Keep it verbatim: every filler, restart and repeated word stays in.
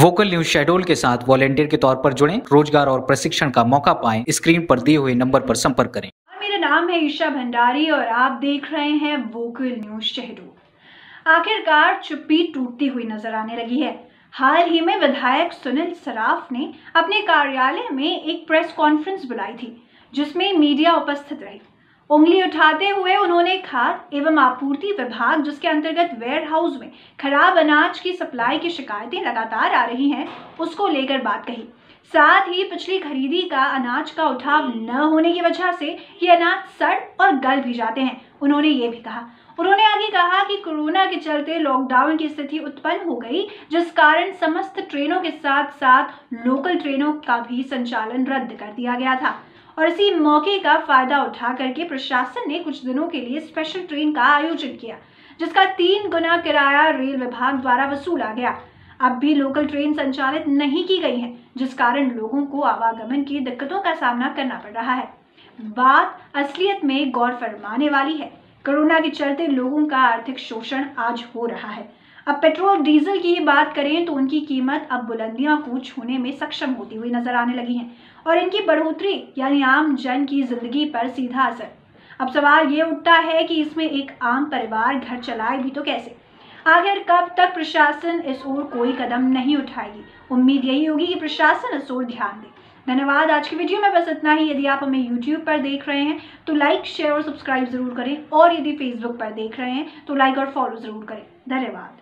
Vocal news Shahdol के साथ volunteer के तौर पर जुड़ें, रोजगार और प्रशिक्षण का मौका पाएं। स्क्रीन पर दिए हुए नंबर पर संपर्क करें। मेरा नाम है ईशा भंडारी और आप देख रहे हैं वोकल न्यूज शहडोल। आखिरकार चुप्पी टूटती हुई नजर आने लगी है। हाल ही में विधायक सुनील सराफ ने अपने कार्यालय में एक प्रेस कॉन्फ्रेंस बुलाई थी, जिसमें मीडिया उपस्थित रही। उंगली उठाते हुए उन्होंने खाद एवं आपूर्ति विभाग, जिसके अंतर्गत वेयर हाउस में खराब अनाज की सप्लाई की शिकायतें लगातार आ रही हैं, उसको लेकर बात कही। साथ ही पिछली खरीदी का अनाज का उठाव न होने की वजह से ये अनाज सड़ और गल भी जाते हैं, उन्होंने ये भी कहा। उन्होंने आगे कहा कि कोरोना के चलते लॉकडाउन की स्थिति उत्पन्न हो गई, जिस कारण समस्त ट्रेनों के साथ साथ लोकल ट्रेनों का भी संचालन रद्द कर दिया गया था और इसी मौके का फायदा उठा करके प्रशासन ने कुछ दिनों के लिए स्पेशल ट्रेन का आयोजन किया, जिसका तीन गुना किराया रेल विभाग द्वारा वसूला गया। अब भी लोकल ट्रेन संचालित नहीं की गई है, जिस कारण लोगों को आवागमन की दिक्कतों का सामना करना पड़ रहा है। बात असलियत में गौर फरमाने वाली है। कोरोना के चलते लोगों का आर्थिक शोषण आज हो रहा है। अब पेट्रोल डीजल की बात करें तो उनकी कीमत अब बुलंदियां को छूने में सक्षम होती हुई नजर आने लगी है और इनकी बढ़ोतरी यानी आम जन की जिंदगी पर सीधा असर। अब सवाल ये उठता है कि इसमें एक आम परिवार घर चलाए भी तो कैसे। आखिर कब तक प्रशासन इस ओर कोई कदम नहीं उठाएगी? उम्मीद यही होगी कि प्रशासन इस ओर ध्यान दे। धन्यवाद। आज की वीडियो में बस इतना ही। यदि आप हमें यूट्यूब पर देख रहे हैं तो लाइक, शेयर और सब्सक्राइब जरूर करें और यदि फेसबुक पर देख रहे हैं तो लाइक और फॉलो जरूर करें। धन्यवाद।